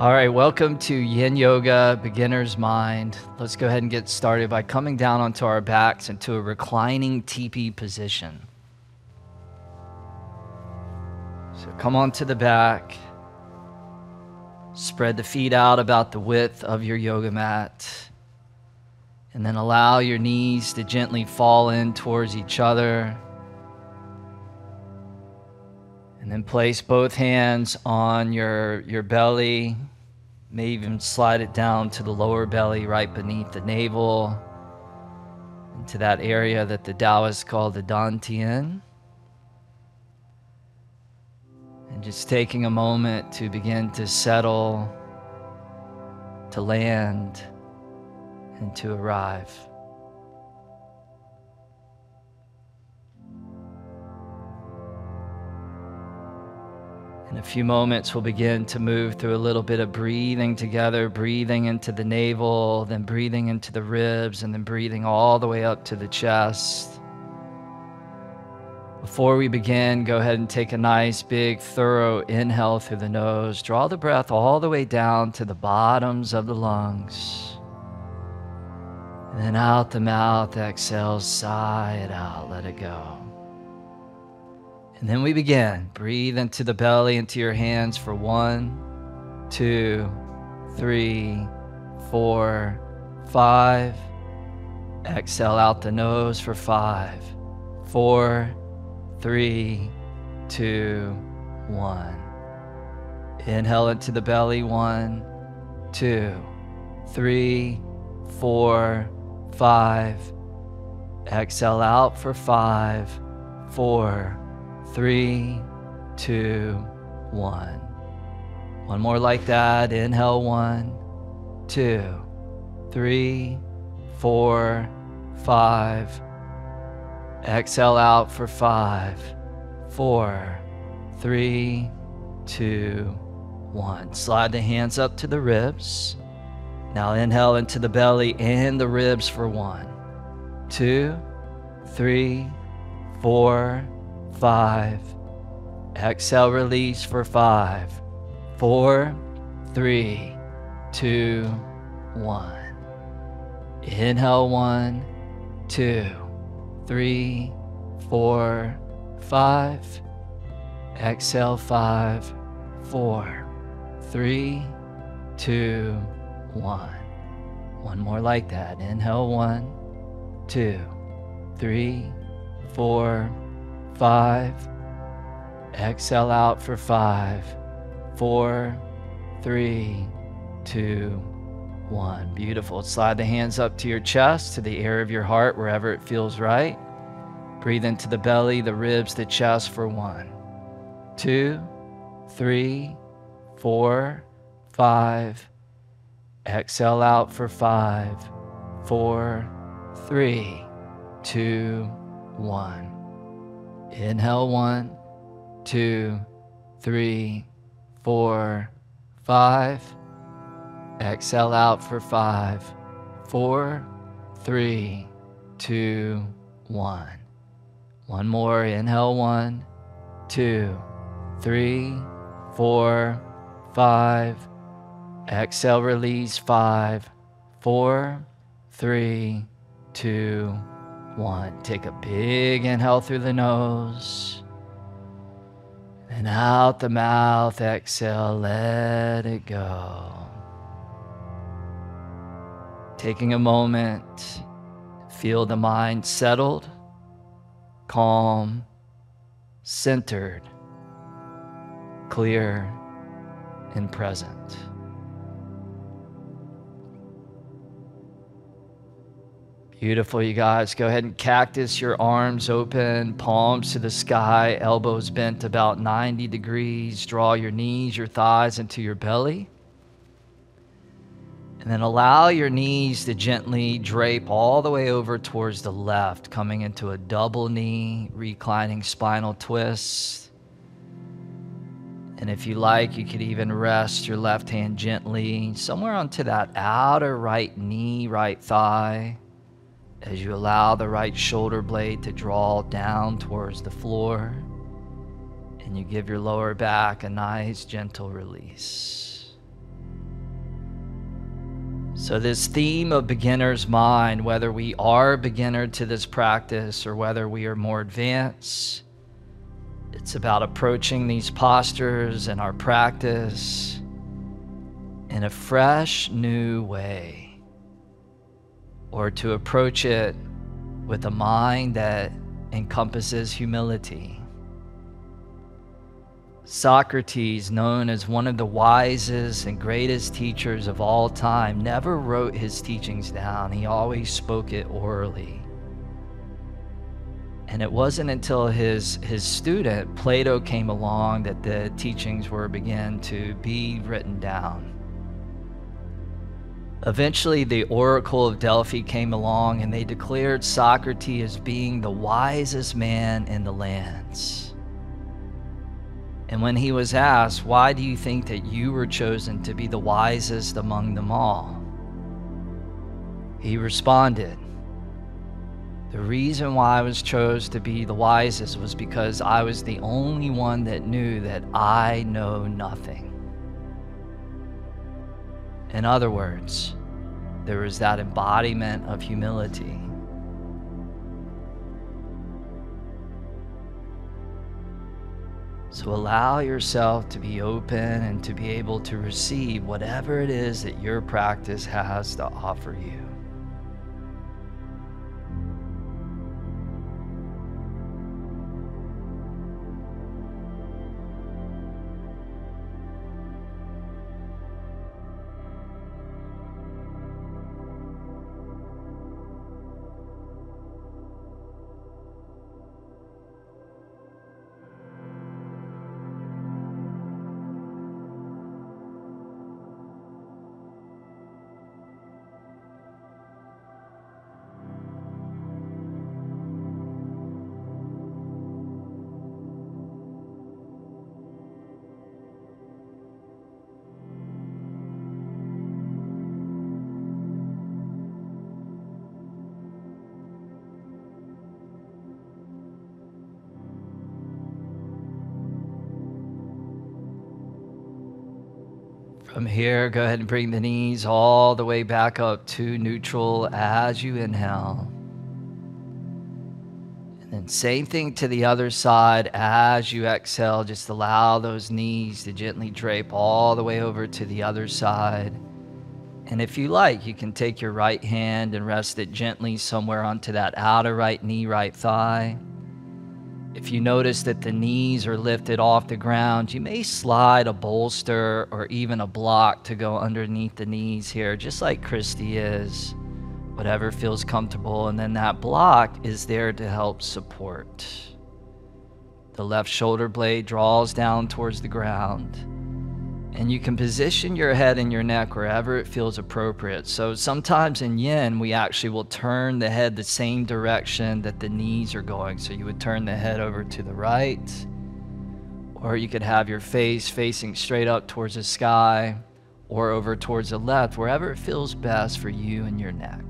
All right, welcome to Yin Yoga, Beginner's Mind. Let's go ahead and get started by coming down onto our backs into a reclining teepee position. So come onto the back. Spread the feet out about the width of your yoga mat. And then allow your knees to gently fall in towards each other. And then place both hands on your belly. Maybe even slide it down to the lower belly right beneath the navel, into that area that the Taoists call the Dantian. And just taking a moment to begin to settle, to land, and to arrive. In a few moments, we'll begin to move through a little bit of breathing together, breathing into the navel, then breathing into the ribs, and then breathing all the way up to the chest. Before we begin, go ahead and take a nice, big, thorough inhale through the nose. Draw the breath all the way down to the bottoms of the lungs. And then out the mouth, exhale, sigh it out, let it go. And then we begin. Breathe into the belly, into your hands for 1, 2, 3, 4, 5. Exhale out the nose for 5, 4, 3, 2, 1. Inhale into the belly, 1, 2, 3, 4, 5. Exhale out for 5, 4, 3, 2, 1. One more like that. Inhale, 1, 2, 3, 4, 5. Exhale out for 5, 4, 3, 2, 1. Slide the hands up to the ribs. Now inhale into the belly and the ribs for 1, 2, 3, 4, 5. Exhale, release for 5, 4, 3, 2, 1. Inhale, 1, 2, 3, 4, 5. Exhale, 5, 4, 3, 2, 1. One more like that. Inhale, 1, 2, 3, 4, 5. Exhale out for 5, 4, 3, 2, 1. Beautiful. Slide the hands up to your chest, to the area of your heart, wherever it feels right. Breathe into the belly, the ribs, the chest for 1, 2, 3, 4, 5. Exhale out for 5, 4, 3, 2, 1. Inhale, 1, 2, 3, 4, 5. Exhale out for 5, 4, 3, 2, 1. One more. Inhale, 1, 2, 3, 4, 5. Exhale, release 5, 4, 3, 2, 1. Take a big inhale through the nose. And out the mouth, exhale, let it go. Taking a moment, feel the mind settled, calm, centered, clear, and present. Beautiful, you guys. Go ahead and cactus your arms open, palms to the sky, elbows bent about 90 degrees. Draw your knees, your thighs into your belly. And then allow your knees to gently drape all the way over towards the left, coming into a double knee, reclining spinal twist. And if you like, you could even rest your left hand gently somewhere onto that outer right knee, right thigh, as you allow the right shoulder blade to draw down towards the floor, and you give your lower back a nice gentle release. So this theme of beginner's mind, whether we are a beginner to this practice or whether we are more advanced, it's about approaching these postures and our practice in a fresh, new way, or to approach it with a mind that encompasses humility. Socrates, known as one of the wisest and greatest teachers of all time, never wrote his teachings down. He always spoke it orally. And it wasn't until his student, Plato, came along that the teachings were began to be written down. Eventually, the oracle of Delphi came along and they declared Socrates as being the wisest man in the lands. And when he was asked, "Why do you think that you were chosen to be the wisest among them all?" he responded, "The reason why I was chosen to be the wisest was because I was the only one that knew that I know nothing." In other words, there is that embodiment of humility. So allow yourself to be open and to be able to receive whatever it is that your practice has to offer you. From here, go ahead and bring the knees all the way back up to neutral as you inhale. And then same thing to the other side as you exhale. Just allow those knees to gently drape all the way over to the other side. And if you like, you can take your right hand and rest it gently somewhere onto that outer right knee, right thigh. If you notice that the knees are lifted off the ground, you may slide a bolster or even a block to go underneath the knees here, just like Christy is, whatever feels comfortable. And then that block is there to help support. The left shoulder blade draws down towards the ground. And you can position your head and your neck wherever it feels appropriate. So sometimes in Yin, we actually will turn the head the same direction that the knees are going. So you would turn the head over to the right, or you could have your face facing straight up towards the sky or over towards the left, wherever it feels best for you and your neck.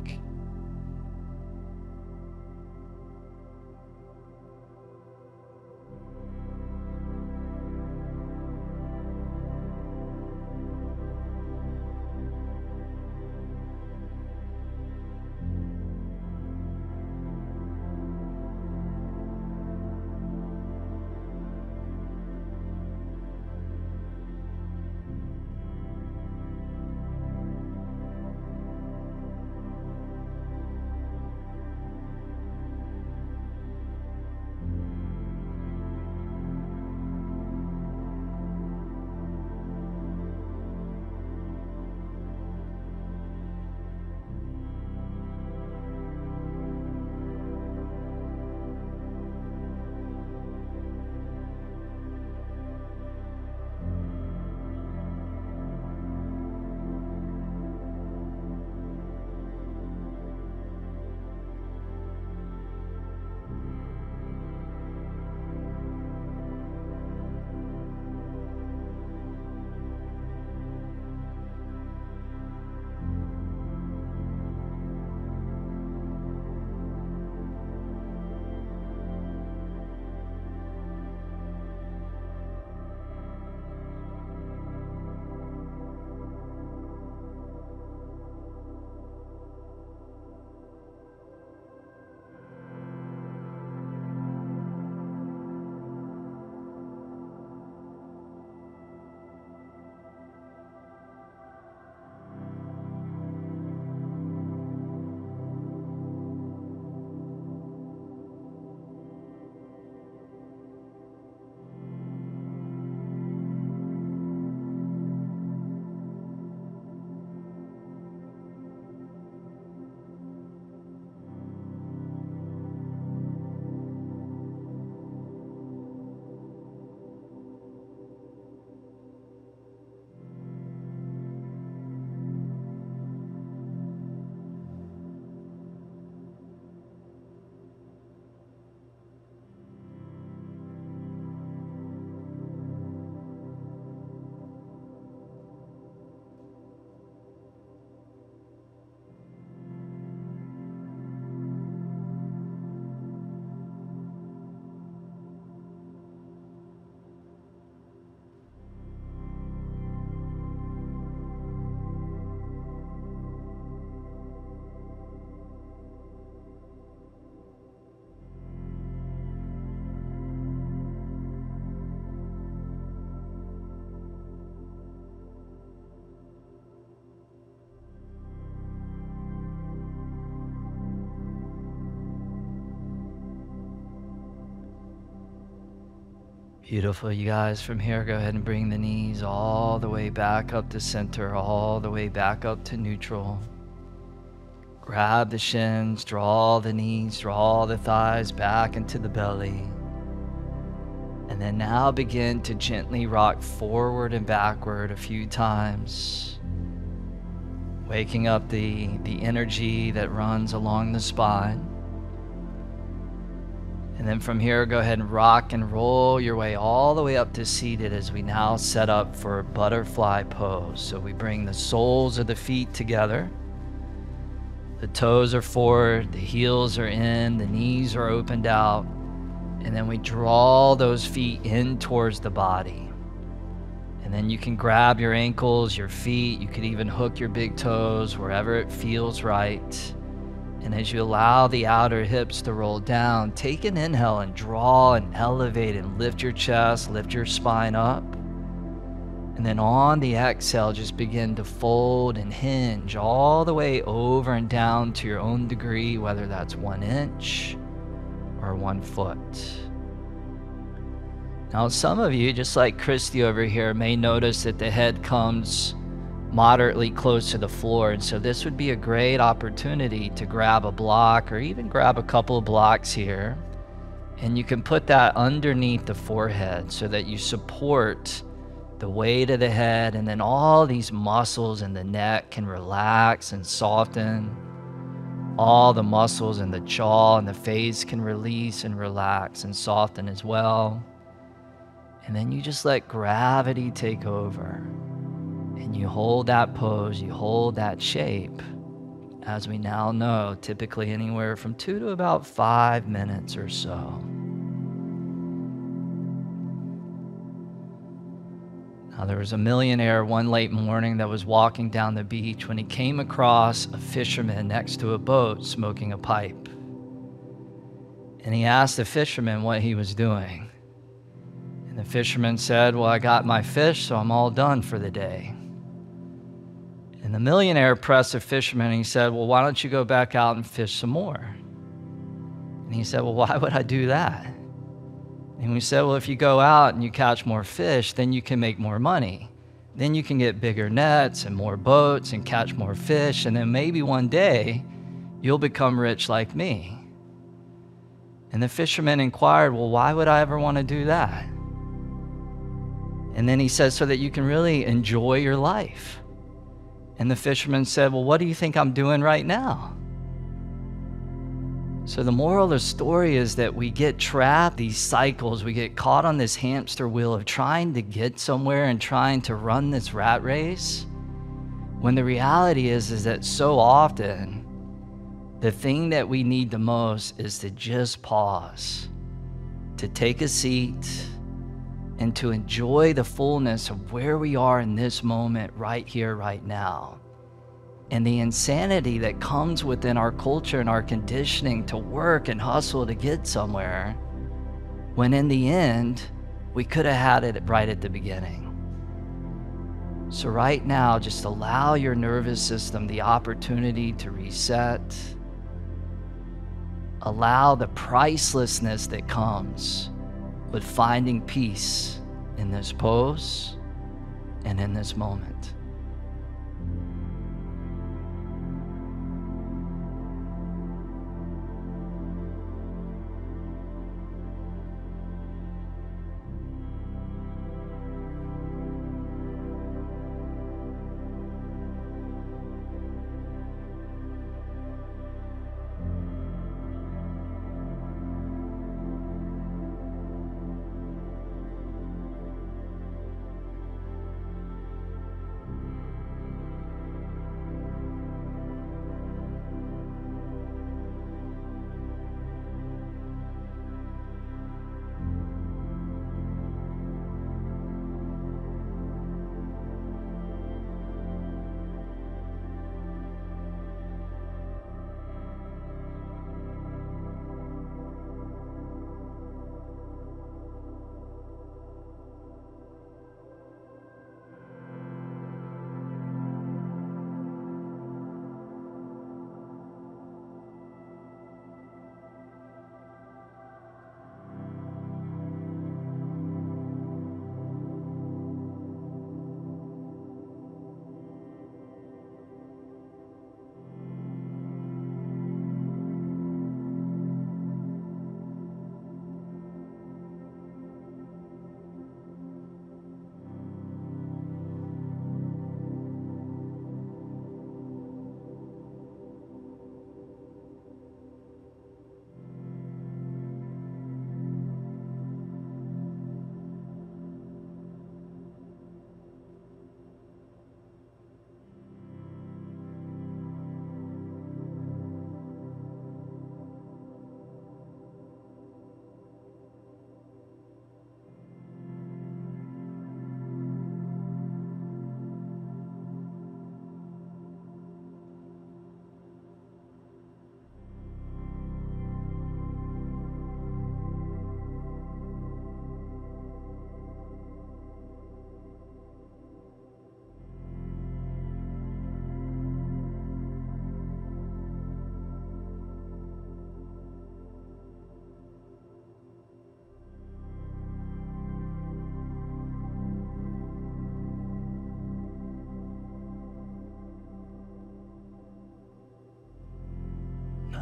Beautiful, you guys. From here, go ahead and bring the knees all the way back up to center, all the way back up to neutral. Grab the shins, draw the knees, draw the thighs back into the belly. And then now begin to gently rock forward and backward a few times. Waking up the energy that runs along the spine. And then from here, go ahead and rock and roll your way all the way up to seated as we now set up for butterfly pose. So we bring the soles of the feet together. The toes are forward, the heels are in, the knees are opened out. And then we draw those feet in towards the body. And then you can grab your ankles, your feet, you could even hook your big toes wherever it feels right. And as you allow the outer hips to roll down, take an inhale and draw and elevate and lift your chest, lift your spine up. And then on the exhale, just begin to fold and hinge all the way over and down to your own degree, whether that's 1 inch or 1 foot. Now, some of you, just like Christy over here, may notice that the head comes moderately close to the floor, and so this would be a great opportunity to grab a block or even grab a couple of blocks here, and you can put that underneath the forehead so that you support the weight of the head, and then all these muscles in the neck can relax and soften. All the muscles in the jaw and the face can release and relax and soften as well. And then you just let gravity take over. And you hold that pose, you hold that shape, as we now know, typically anywhere from 2 to about 5 minutes or so. Now, there was a millionaire one late morning that was walking down the beach when he came across a fisherman next to a boat smoking a pipe. And he asked the fisherman what he was doing. And the fisherman said, "Well, I got my fish, so I'm all done for the day." And the millionaire pressed the fisherman and he said, "Well, why don't you go back out and fish some more?" And he said, "Well, why would I do that?" And we said, "Well, if you go out and you catch more fish, then you can make more money. Then you can get bigger nets and more boats and catch more fish. And then maybe one day you'll become rich like me." And the fisherman inquired, "Well, why would I ever want to do that?" And then he said, "So that you can really enjoy your life." And the fisherman said, "Well, what do you think I'm doing right now?" So the moral of the story is that we get trapped, these cycles, we get caught on this hamster wheel of trying to get somewhere and trying to run this rat race, when the reality is that so often, the thing that we need the most is to just pause, to take a seat, and to enjoy the fullness of where we are in this moment, right here, right now. And the insanity that comes within our culture and our conditioning to work and hustle to get somewhere, when in the end, we could have had it right at the beginning. So right now, just allow your nervous system the opportunity to reset. Allow the pricelessness that comes with finding peace in this pose and in this moment.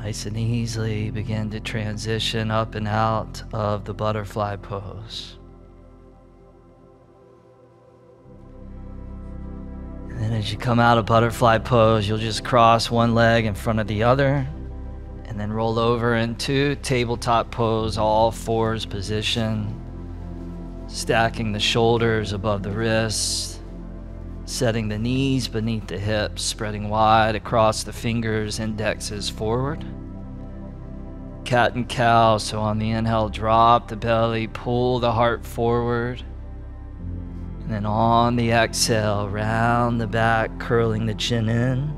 I can easily begin to transition up and out of the butterfly pose. And then as you come out of butterfly pose, you'll just cross one leg in front of the other and then roll over into tabletop pose, all fours position, stacking the shoulders above the wrists, setting the knees beneath the hips, spreading wide across the fingers, indexes forward. Cat and cow, so on the inhale, drop the belly, pull the heart forward. And then on the exhale, round the back, curling the chin in.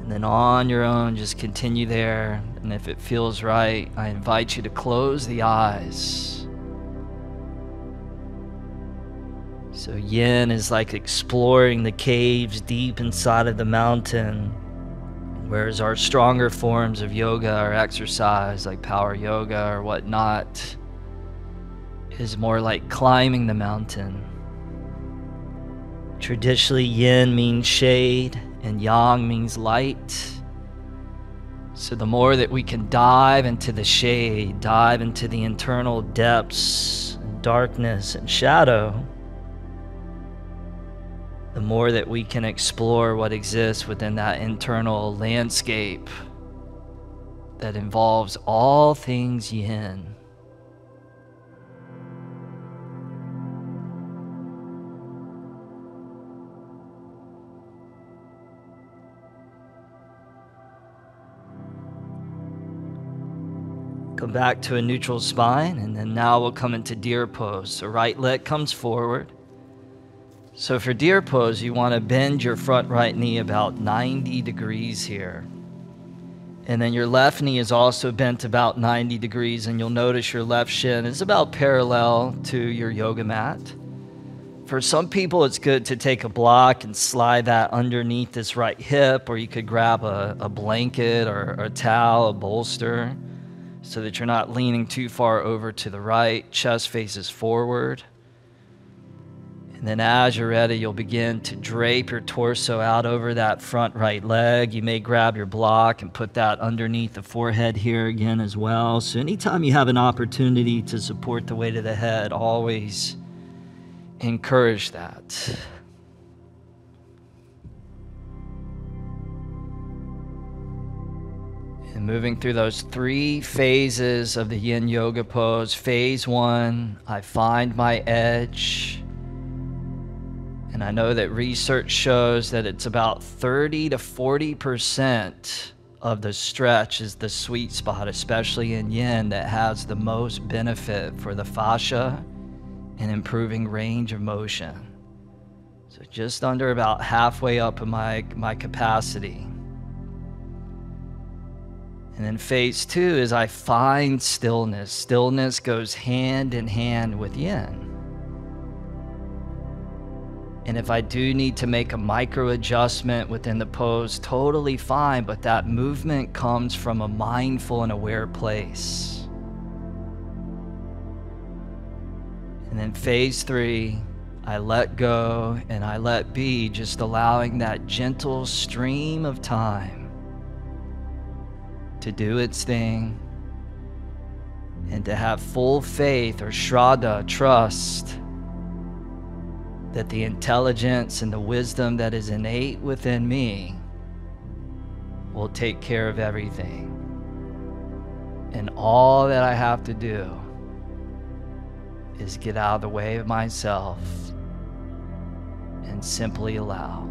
And then on your own, just continue there. And if it feels right, I invite you to close the eyes. So yin is like exploring the caves deep inside of the mountain, whereas our stronger forms of yoga or exercise, like power yoga or whatnot, is more like climbing the mountain. Traditionally, yin means shade, and yang means light. So the more that we can dive into the shade, dive into the internal depths, darkness, and shadow, the more that we can explore what exists within that internal landscape that involves all things yin. Come back to a neutral spine, and then now we'll come into deer pose. So right leg comes forward. So for deer pose, you want to bend your front right knee about 90 degrees here. And then your left knee is also bent about 90 degrees, and you'll notice your left shin is about parallel to your yoga mat. For some people, it's good to take a block and slide that underneath this right hip, or you could grab a blanket or a towel, a bolster, so that you're not leaning too far over to the right. Chest faces forward. And then as you're ready, you'll begin to drape your torso out over that front right leg. You may grab your block and put that underneath the forehead here again as well. So anytime you have an opportunity to support the weight of the head, always encourage that. And moving through those three phases of the yin yoga pose. Phase one, I find my edge. And I know that research shows that it's about 30 to 40% of the stretch is the sweet spot, especially in yin, that has the most benefit for the fascia and improving range of motion. So just under about halfway up in my capacity. And then phase two is I find stillness. Stillness goes hand in hand with yin. And if I do need to make a micro adjustment within the pose, totally fine, but that movement comes from a mindful and aware place. And then phase three, I let go and I let be, just allowing that gentle stream of time to do its thing, and to have full faith or Shraddha, trust, that the intelligence and the wisdom that is innate within me will take care of everything. And all that I have to do is get out of the way of myself and simply allow.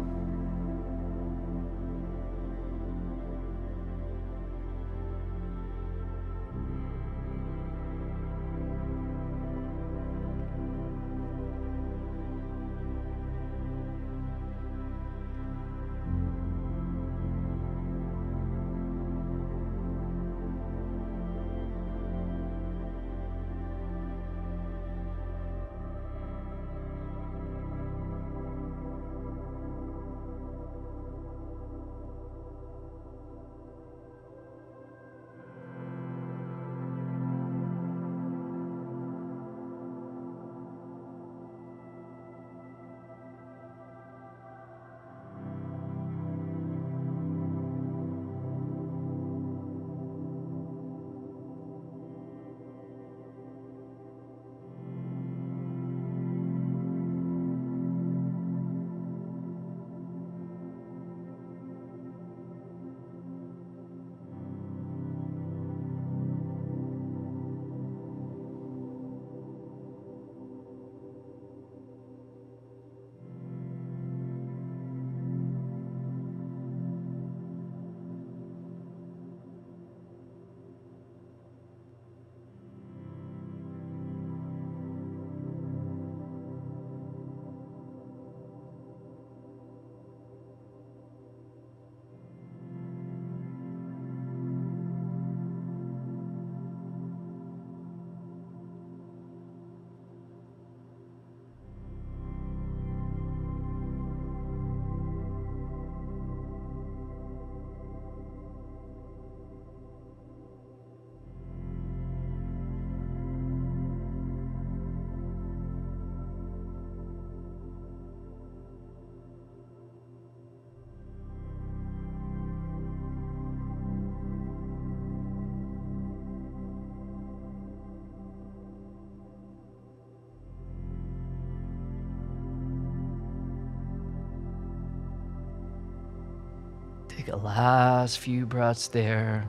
Take a last few breaths there.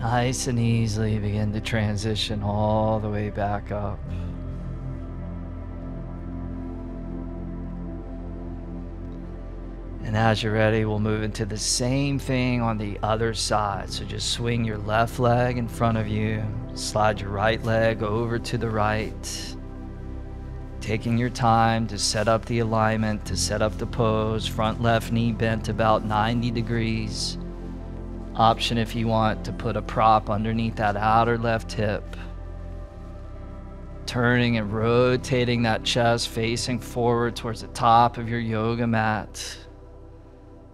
Nice and easily begin to transition all the way back up. And as you're ready, we'll move into the same thing on the other side. So just swing your left leg in front of you, slide your right leg over to the right, taking your time to set up the alignment, to set up the pose. Front left knee bent about 90 degrees. Option if you want to put a prop underneath that outer left hip. Turning and rotating that chest, facing forward towards the top of your yoga mat.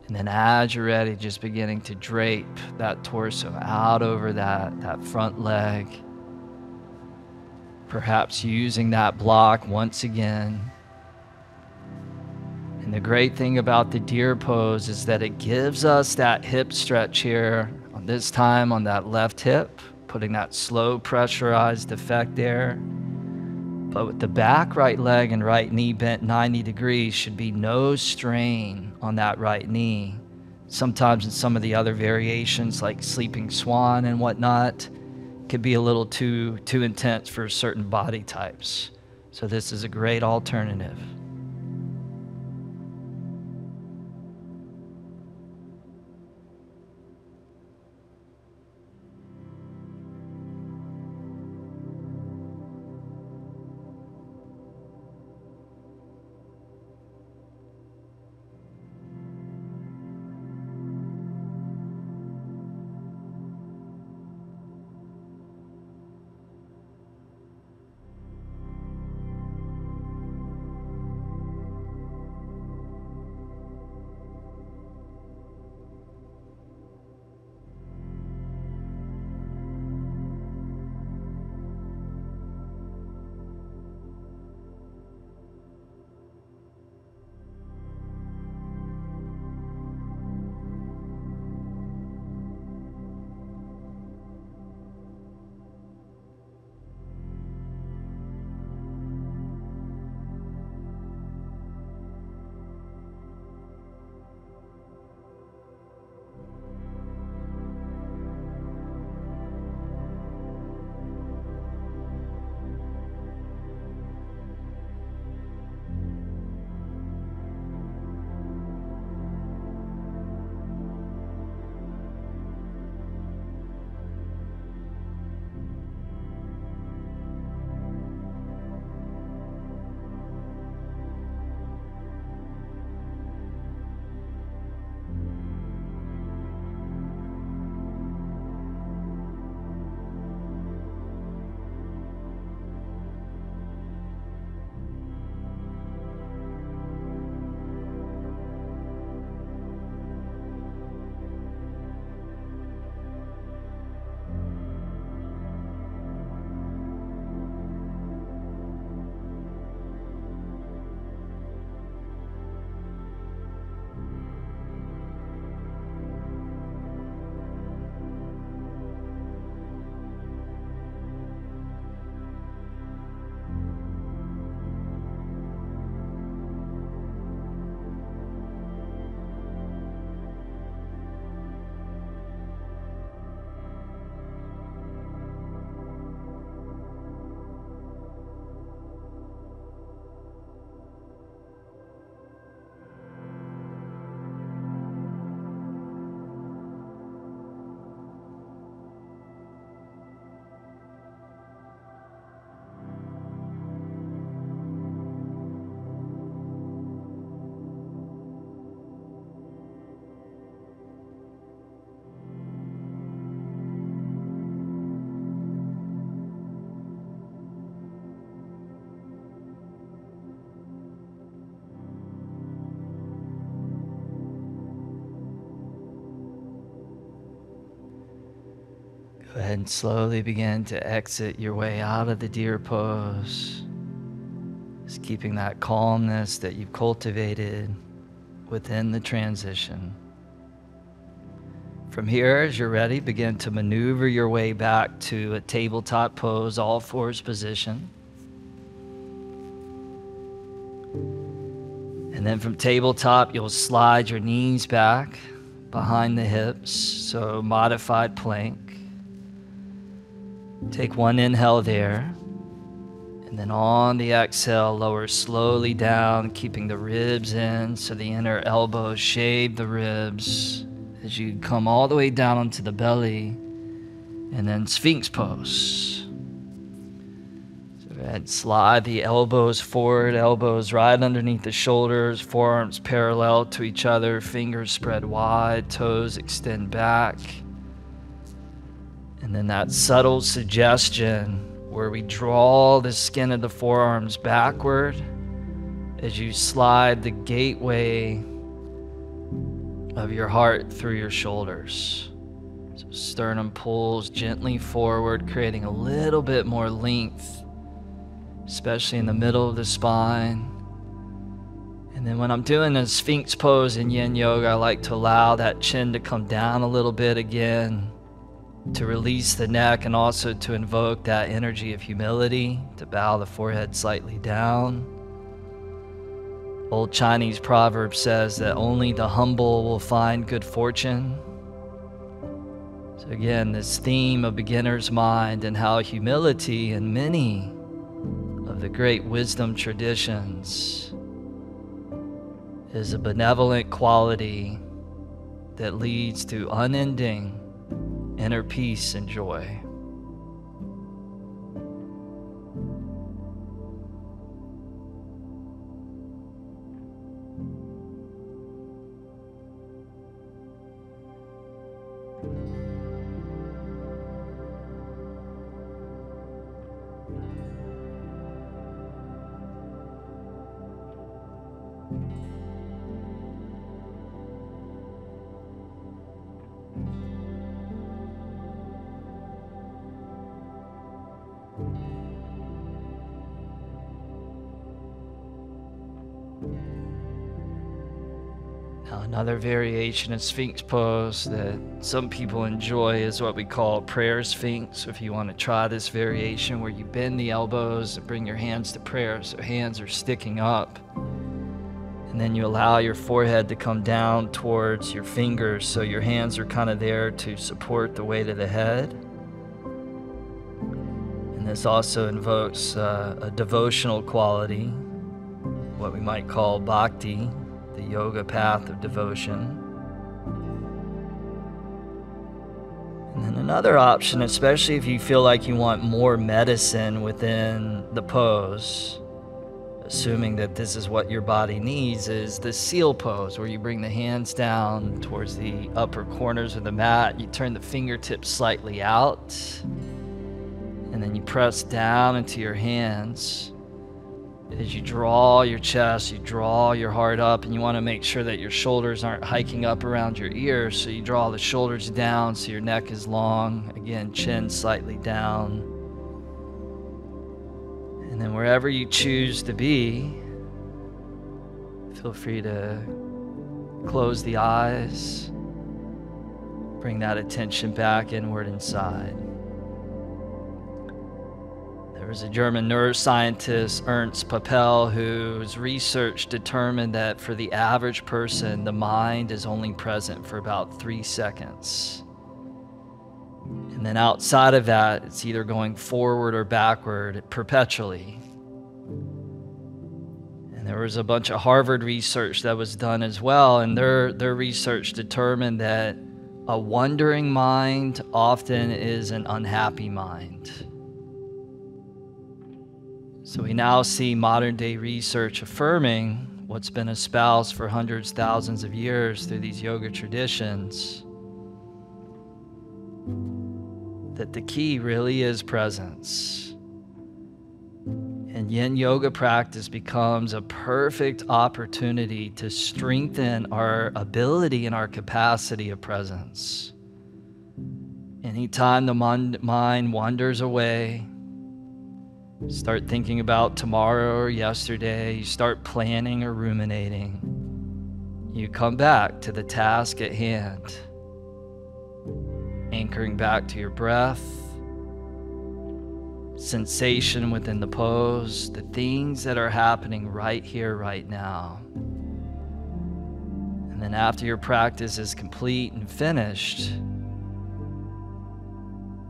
And then as you're ready, just beginning to drape that torso out over that front leg. Perhaps using that block once again. And the great thing about the deer pose is that it gives us that hip stretch here, this time on that left hip, putting that slow pressurized effect there. But with the back right leg and right knee bent 90 degrees, should be no strain on that right knee. Sometimes in some of the other variations like sleeping swan and whatnot, it could be a little too intense for certain body types. So this is a great alternative. and slowly begin to exit your way out of the deer pose. Just keeping that calmness that you've cultivated within the transition. From here, as you're ready, begin to maneuver your way back to a tabletop pose, all fours position. And then from tabletop, you'll slide your knees back behind the hips, so modified plank. Take one inhale there. And then on the exhale, lower slowly down, keeping the ribs in so the inner elbows shave the ribs as you come all the way down onto the belly. And then Sphinx pose. So go ahead, slide the elbows forward, elbows right underneath the shoulders, forearms parallel to each other, fingers spread wide, toes extend back. And then that subtle suggestion where we draw the skin of the forearms backward as you slide the gateway of your heart through your shoulders. So sternum pulls gently forward, creating a little bit more length, especially in the middle of the spine. And then when I'm doing a Sphinx pose in Yin Yoga, I like to allow that chin to come down a little bit again, to release the neck and also to invoke that energy of humility, to bow the forehead slightly down. Old Chinese proverb says that only the humble will find good fortune. So again, this theme of beginner's mind and how humility in many of the great wisdom traditions is a benevolent quality that leads to unending inner peace and joy. Another variation of Sphinx pose that some people enjoy is what we call prayer Sphinx. So if you want to try this variation where you bend the elbows and bring your hands to prayer, so hands are sticking up. And then you allow your forehead to come down towards your fingers, so your hands are kind of there to support the weight of the head. And this also invokes a devotional quality, what we might call bhakti, the yoga path of devotion. And then another option, especially if you feel like you want more medicine within the pose, assuming that this is what your body needs, is the seal pose, where you bring the hands down towards the upper corners of the mat. You turn the fingertips slightly out, and then you press down into your hands. As you draw your chest, you draw your heart up, and you want to make sure that your shoulders aren't hiking up around your ears, so you draw the shoulders down so your neck is long. Again, chin slightly down. And then wherever you choose to be, feel free to close the eyes, bring that attention back inward inside. There was a German neuroscientist, Ernst Papel, whose research determined that for the average person, the mind is only present for about 3 seconds. And then outside of that, it's either going forward or backward perpetually. And there was a bunch of Harvard research that was done as well, and their research determined that a wandering mind often is an unhappy mind. So we now see modern-day research affirming what's been espoused for hundreds, thousands of years through these yoga traditions, that the key really is presence. And Yin Yoga practice becomes a perfect opportunity to strengthen our ability and our capacity of presence. Anytime the mind wanders away, start thinking about tomorrow or yesterday, you start planning or ruminating, you come back to the task at hand, anchoring back to your breath, sensation within the pose, the things that are happening right here, right now. And then after your practice is complete and finished,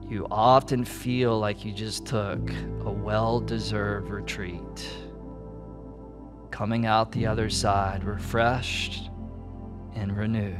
you often feel like you just took a well-deserved retreat, coming out the other side refreshed and renewed.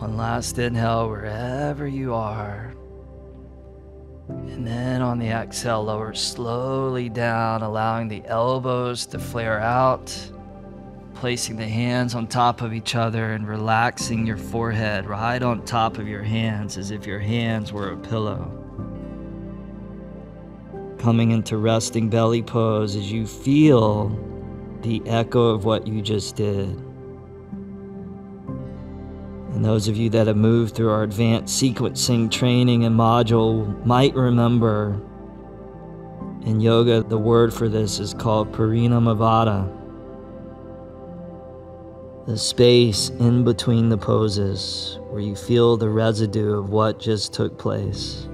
One last inhale wherever you are. And then on the exhale, lower slowly down, allowing the elbows to flare out, placing the hands on top of each other and relaxing your forehead right on top of your hands as if your hands were a pillow. Coming into resting belly pose as you feel the echo of what you just did. And those of you that have moved through our advanced sequencing training and module might remember in yoga, the word for this is called parinama vada. The space in between the poses where you feel the residue of what just took place.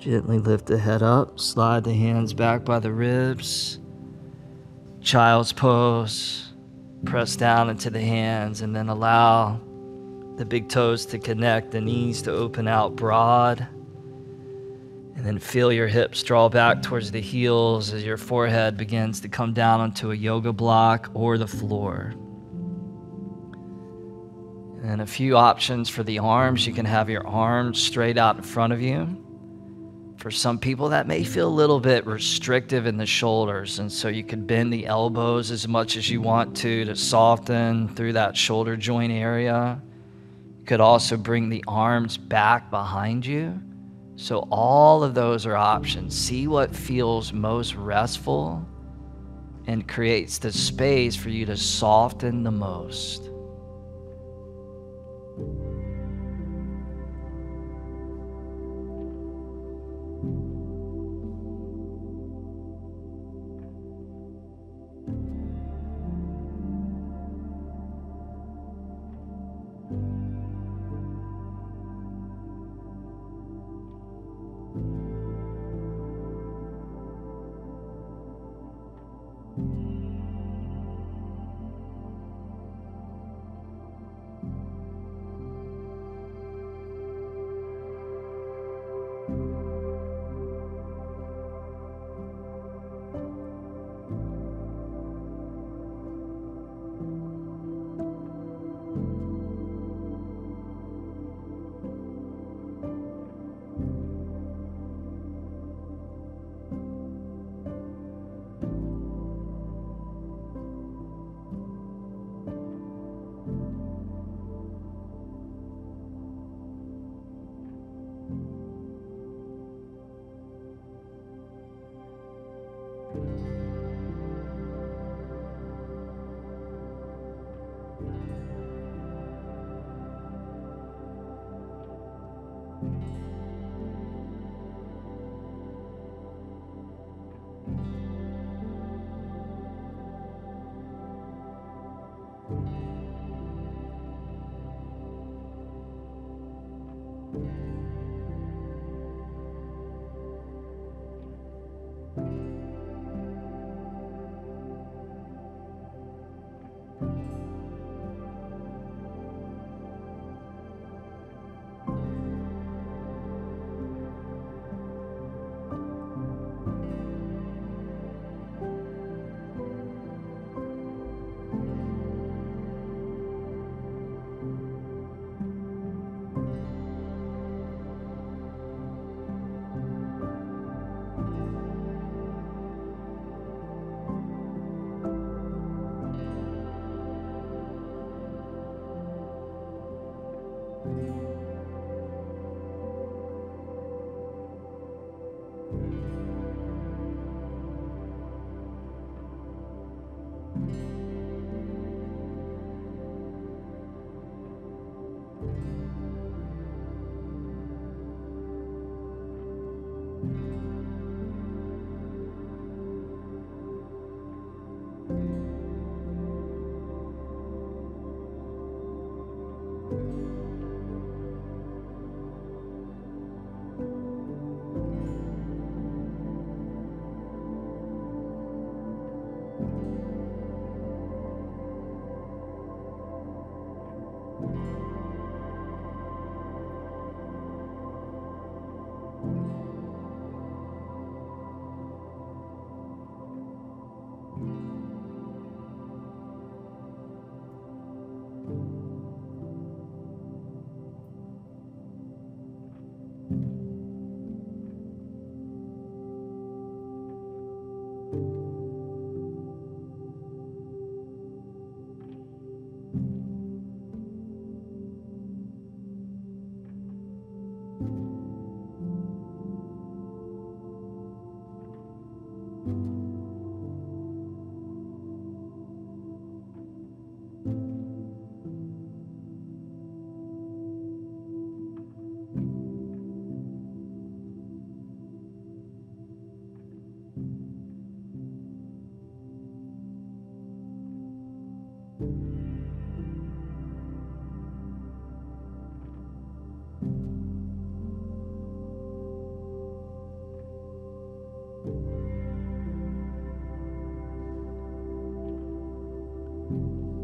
Gently lift the head up, slide the hands back by the ribs, child's pose, press down into the hands, and then allow the big toes to connect, the knees to open out broad, and then feel your hips draw back towards the heels as your forehead begins to come down onto a yoga block or the floor. And a few options for the arms. You can have your arms straight out in front of you. For some people, that may feel a little bit restrictive in the shoulders, and so you can bend the elbows as much as you want to soften through that shoulder joint area. You could also bring the arms back behind you. So all of those are options. See what feels most restful and creates the space for you to soften the most.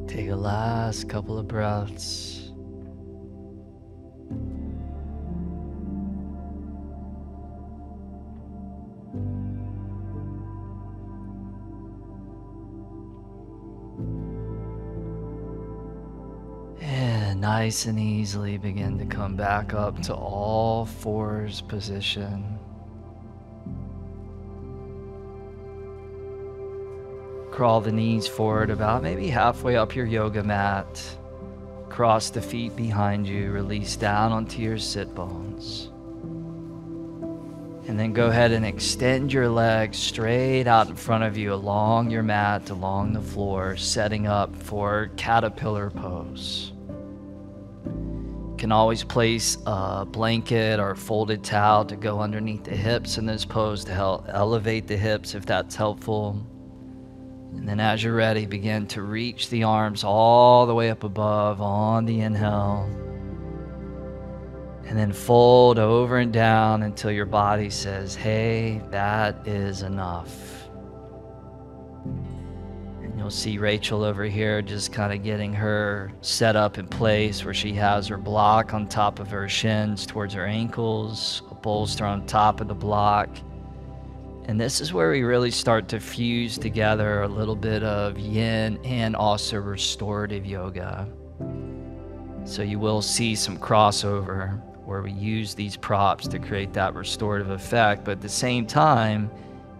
Take a last couple of breaths. And nice and easily begin to come back up to all fours position. Crawl the knees forward about maybe halfway up your yoga mat. Cross the feet behind you, release down onto your sit bones. And then go ahead and extend your legs straight out in front of you along your mat, along the floor, setting up for caterpillar pose. You can always place a blanket or a folded towel to go underneath the hips in this pose to help elevate the hips if that's helpful. And then as you're ready, begin to reach the arms all the way up above on the inhale. And then fold over and down until your body says, hey, that is enough. And you'll see Rachel over here just kind of getting her set up in place where she has her block on top of her shins towards her ankles, a bolster on top of the block. And this is where we really start to fuse together a little bit of yin and also restorative yoga. So you will see some crossover where we use these props to create that restorative effect. But at the same time,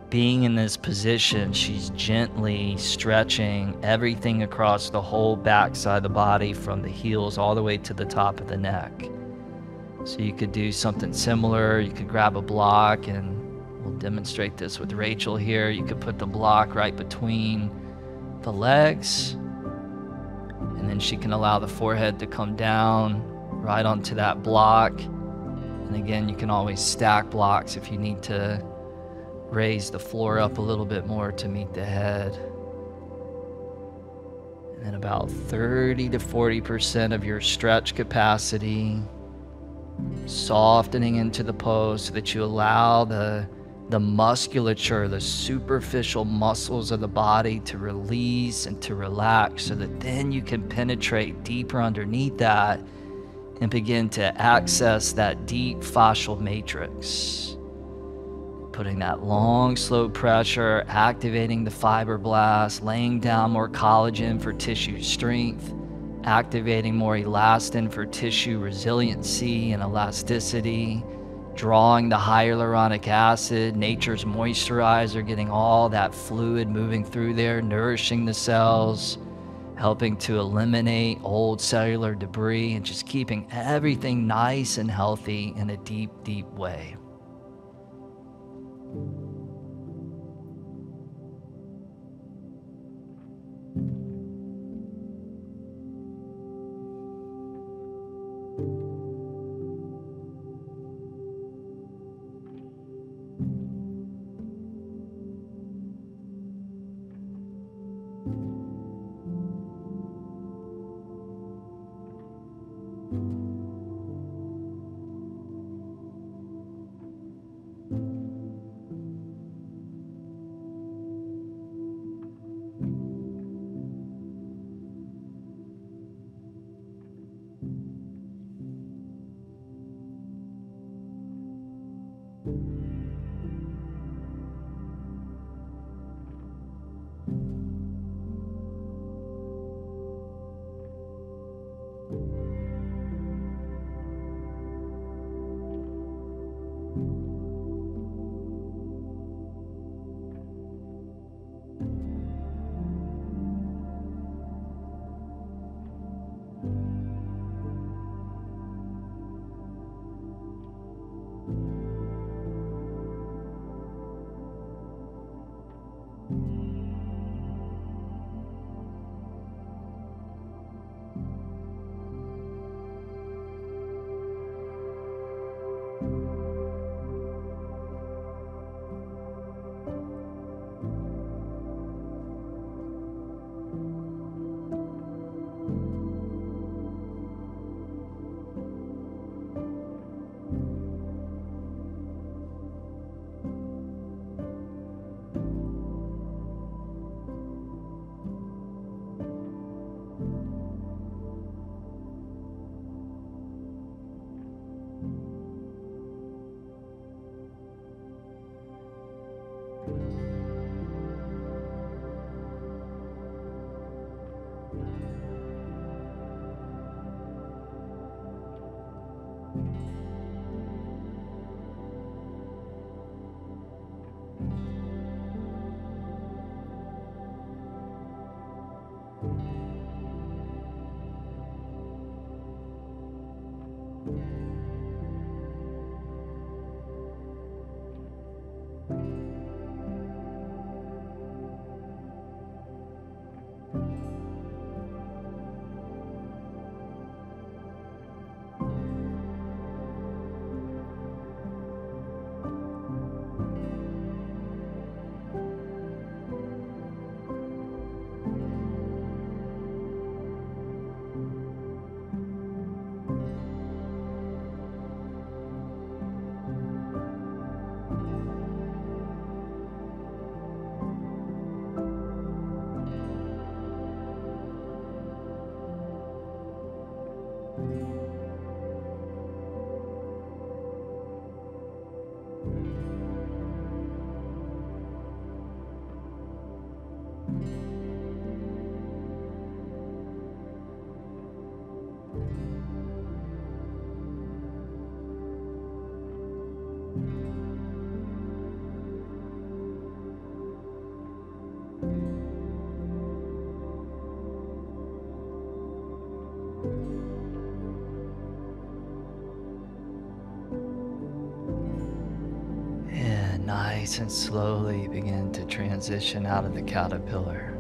being in this position, she's gently stretching everything across the whole backside of the body from the heels all the way to the top of the neck. So you could do something similar. You could grab a block and we'll demonstrate this with Rachel here. You could put the block right between the legs, and then she can allow the forehead to come down right onto that block. And again, you can always stack blocks if you need to raise the floor up a little bit more to meet the head. and about 30 to 40% of your stretch capacity, softening into the pose so that you allow the musculature, the superficial muscles of the body to release and to relax, so that then you can penetrate deeper underneath that and begin to access that deep fascial matrix. Putting that long, slow pressure, activating the fibroblasts, laying down more collagen for tissue strength, activating more elastin for tissue resiliency and elasticity, drawing the hyaluronic acid, nature's moisturizer, getting all that fluid moving through there, nourishing the cells, helping to eliminate old cellular debris, and just keeping everything nice and healthy in a deep, deep way. And slowly begin to transition out of the caterpillar.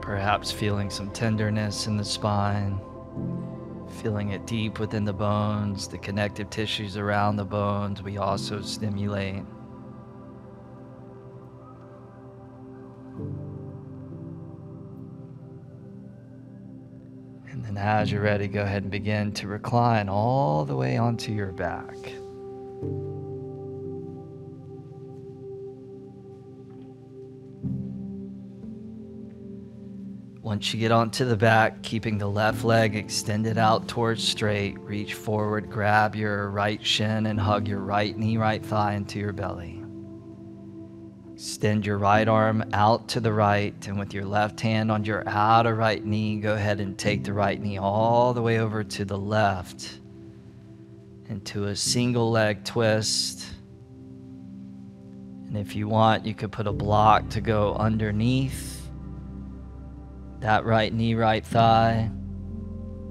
Perhaps feeling some tenderness in the spine, feeling it deep within the bones, the connective tissues around the bones we also stimulate. And now as you're ready, go ahead and begin to recline all the way onto your back. Once you get onto the back, keeping the left leg extended out towards straight, reach forward, grab your right shin and hug your right knee, right thigh into your belly. Extend your right arm out to the right, and with your left hand on your outer right knee, go ahead and take the right knee all the way over to the left into a single leg twist. And if you want, you could put a block to go underneath that right knee, right thigh.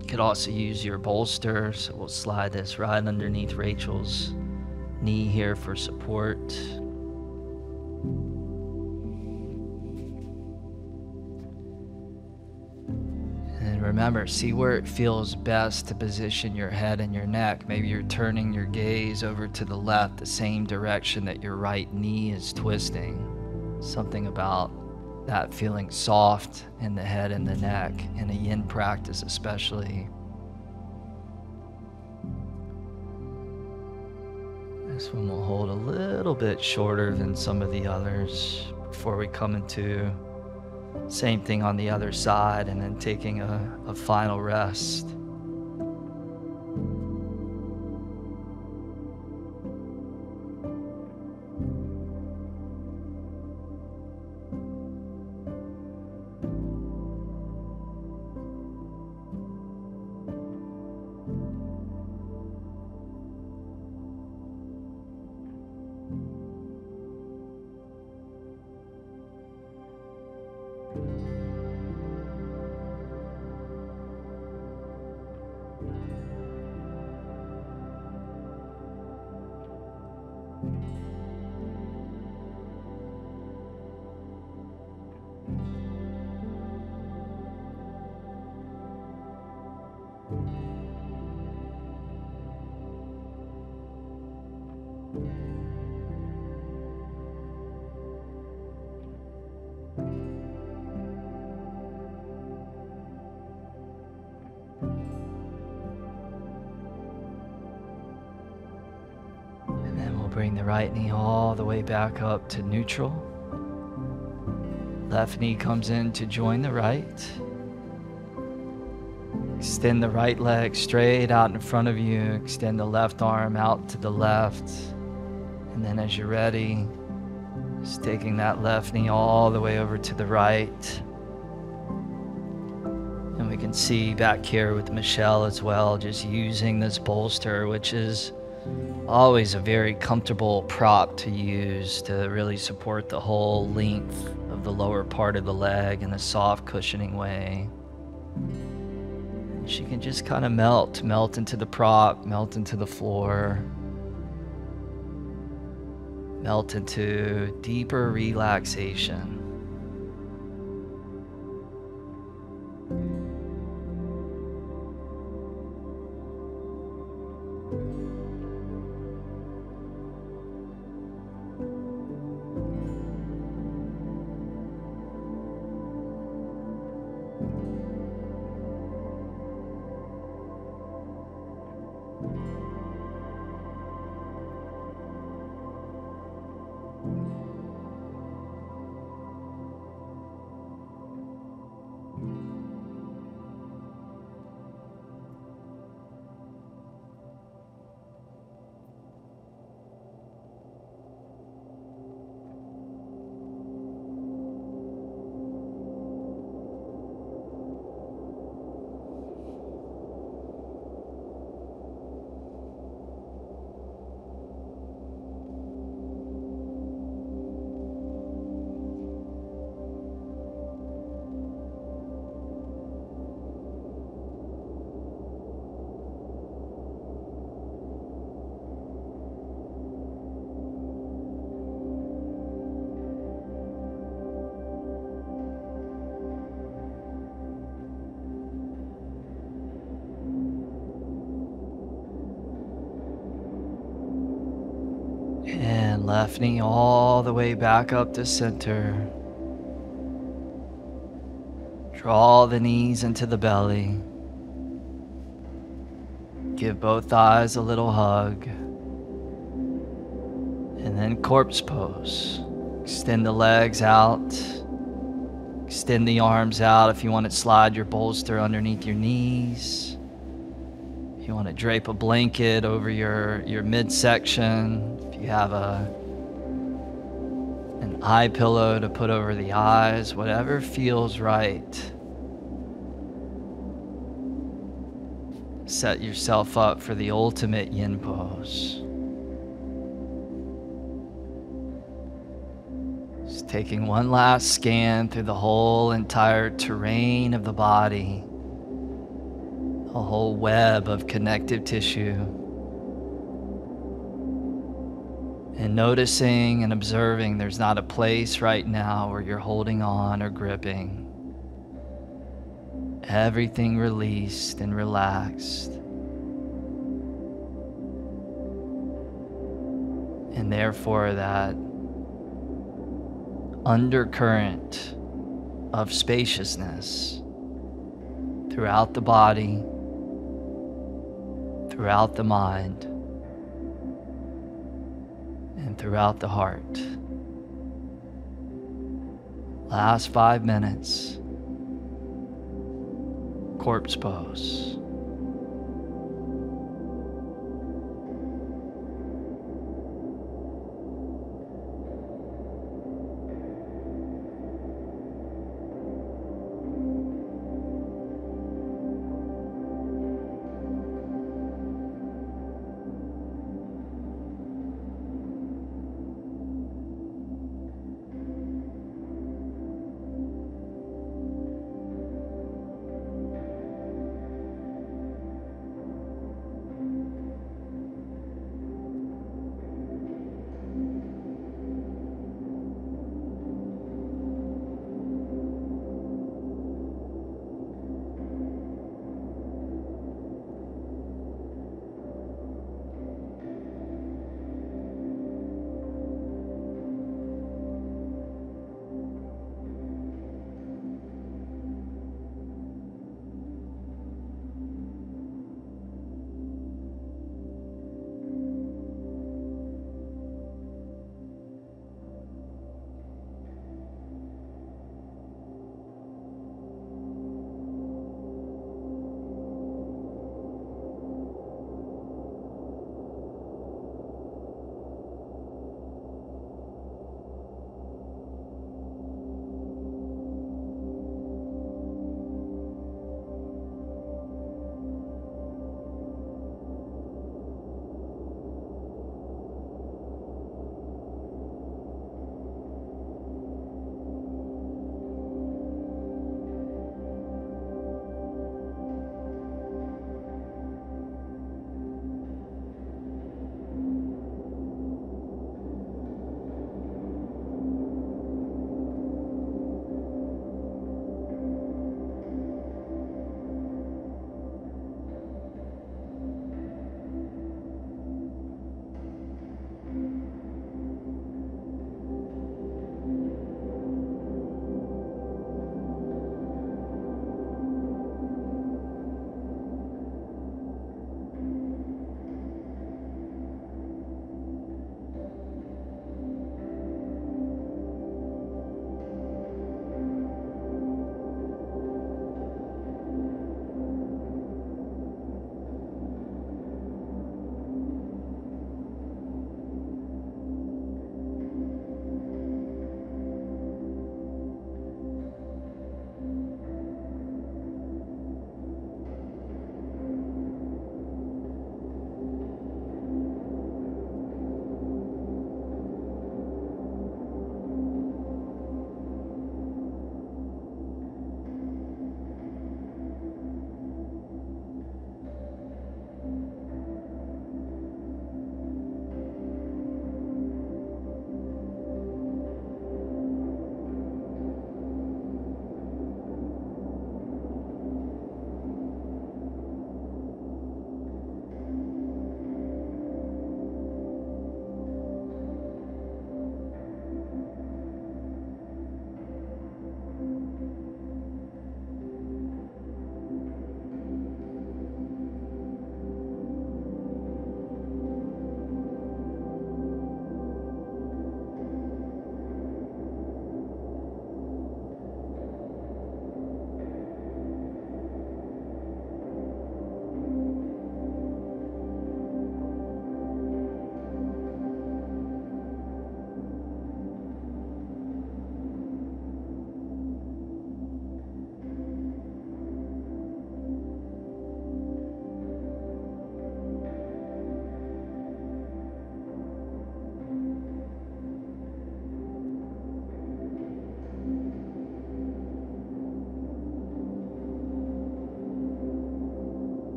You could also use your bolster, so we'll slide this right underneath Rachel's knee here for support. And remember, see where it feels best to position your head and your neck. Maybe you're turning your gaze over to the left, the same direction that your right knee is twisting. Something about that feeling soft in the head and the neck, in a yin practice especially. This one will hold a little bit shorter than some of the others before we come into same thing on the other side, and then taking a final rest. Bring the right knee all the way back up to neutral. Left knee comes in to join the right. Extend the right leg straight out in front of you. Extend the left arm out to the left. And then as you're ready, just taking that left knee all the way over to the right. And we can see back here with Michelle as well, just using this bolster, which is always a very comfortable prop to use to really support the whole length of the lower part of the leg in a soft cushioning way. And she can just kind of melt into the prop, melt into the floor, melt into deeper relaxation. Left knee all the way back up to center. Draw the knees into the belly. Give both thighs a little hug. And then corpse pose. Extend the legs out. Extend the arms out. If you want to slide your bolster underneath your knees. If you want to drape a blanket over your midsection. If you have an eye pillow to put over the eyes. Whatever feels right. Set yourself up for the ultimate yin pose. Just taking one last scan through the whole entire terrain of the body, a whole web of connective tissue, and noticing and observing there's not a place right now where you're holding on or gripping. Everything released and relaxed. And therefore that undercurrent of spaciousness throughout the body, throughout the mind, and throughout the heart. Last 5 minutes. Corpse pose.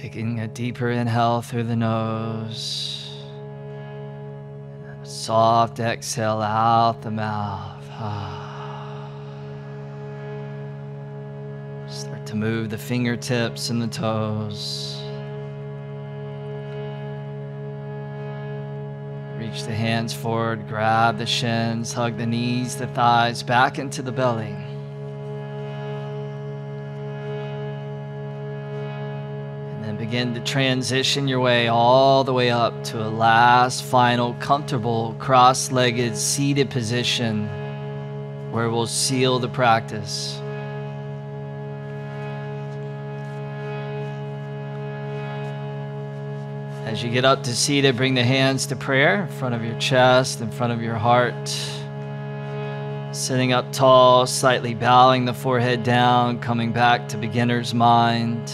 Taking a deeper inhale through the nose. Soft exhale out the mouth. Start to move the fingertips and the toes. Reach the hands forward, grab the shins, hug the knees, the thighs, back into the belly. Begin to transition your way all the way up to a last, final, comfortable, cross-legged, seated position where we'll seal the practice. As you get up to seated, bring the hands to prayer in front of your chest, in front of your heart. Sitting up tall, slightly bowing the forehead down, coming back to beginner's mind.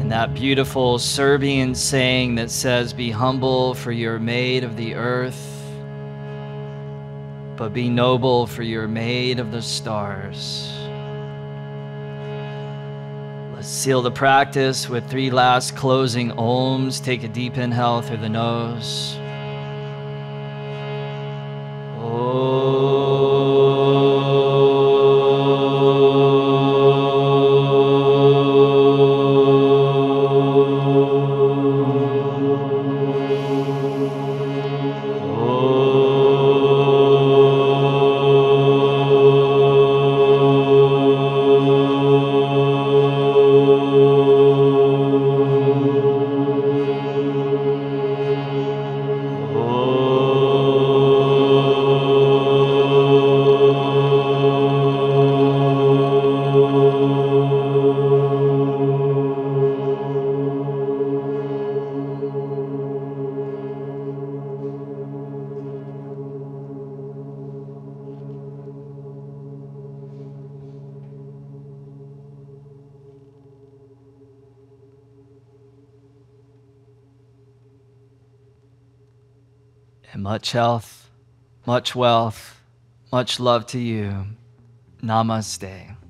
And that beautiful Serbian saying that says, "Be humble, for you're made of the earth, but be noble, for you're made of the stars." Let's seal the practice with three last closing ohms. Take a deep inhale through the nose. Much health, much wealth, much love to you. Namaste.